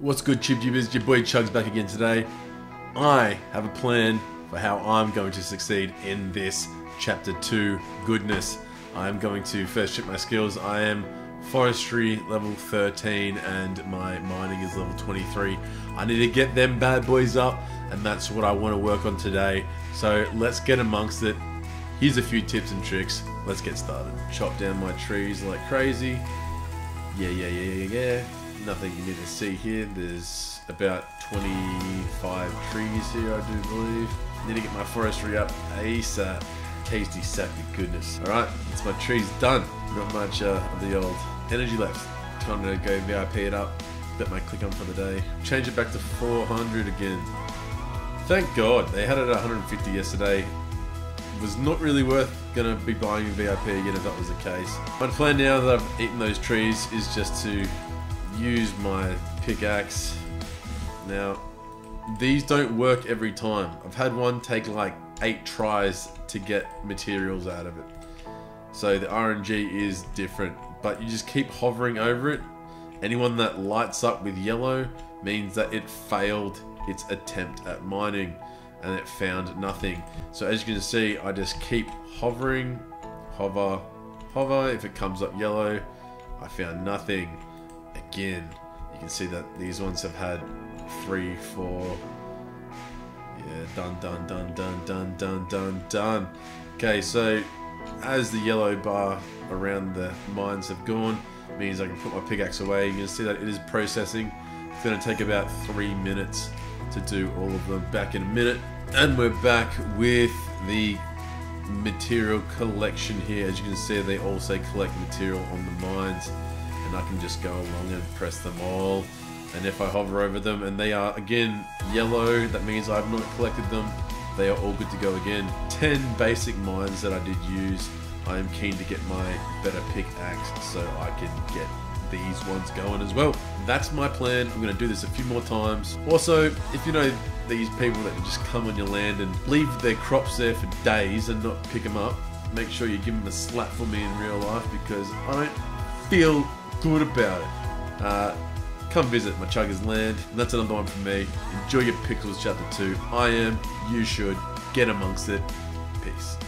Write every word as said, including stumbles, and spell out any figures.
What's good, TubeTubers? Your boy Chugs back again today. I have a plan for how I'm going to succeed in this Chapter two goodness. I'm going to first check my skills. I am Forestry level thirteen and my Mining is level twenty-three. I need to get them bad boys up, and that's what I want to work on today. So let's get amongst it. Here's a few tips and tricks. Let's get started. Chop down my trees like crazy. Yeah, yeah, yeah, yeah, yeah. Nothing you need to see here. There's about twenty-five trees here, I do believe. Need to get my forestry up ASAP. Tasty sappy goodness. Alright, that's my trees done. Not much uh, of the old energy left. Time to go V I P it up. Bet my click on for the day. Change it back to four hundred again. Thank God. They had it at one hundred fifty yesterday. Was not really worth gonna be buying a V I P again if that was the case. My plan now that I've eaten those trees is just to use my pickaxe. Now, these don't work every time. I've had one take like eight tries to get materials out of it. So the R N G is different, but you just keep hovering over it. Anyone that lights up with yellow means that it failed its attempt at mining and it found nothing. So as you can see, I just keep hovering, hover, hover. If it comes up yellow, I found nothing. Again, you can see that these ones have had three, four. Yeah, done, done, done, done, done, done, done, done. Okay, so as the yellow bar around the mines have gone, means I can put my pickaxe away. You can see that it is processing. It's going to take about three minutes to do all of them. Back in a minute, and we're back with the material collection here. As you can see, they all say collect material on the mines. And I can just go along and press them all, and if I hover over them and they are again yellow, that means I've not collected them. They are all good to go again. Ten basic mines that I did use. I am keen to get my better pickaxe so I can get these ones going as well. That's my plan. I'm going to do this a few more times. Also, if you know these people that can just come on your land and leave their crops there for days and not pick them up, make sure you give them a slap for me in real life, because I don't feel good about it. Uh, come visit my Chuggers land. And that's another one for me. Enjoy your Pixels Chapter two. I am, you should, get amongst it. Peace.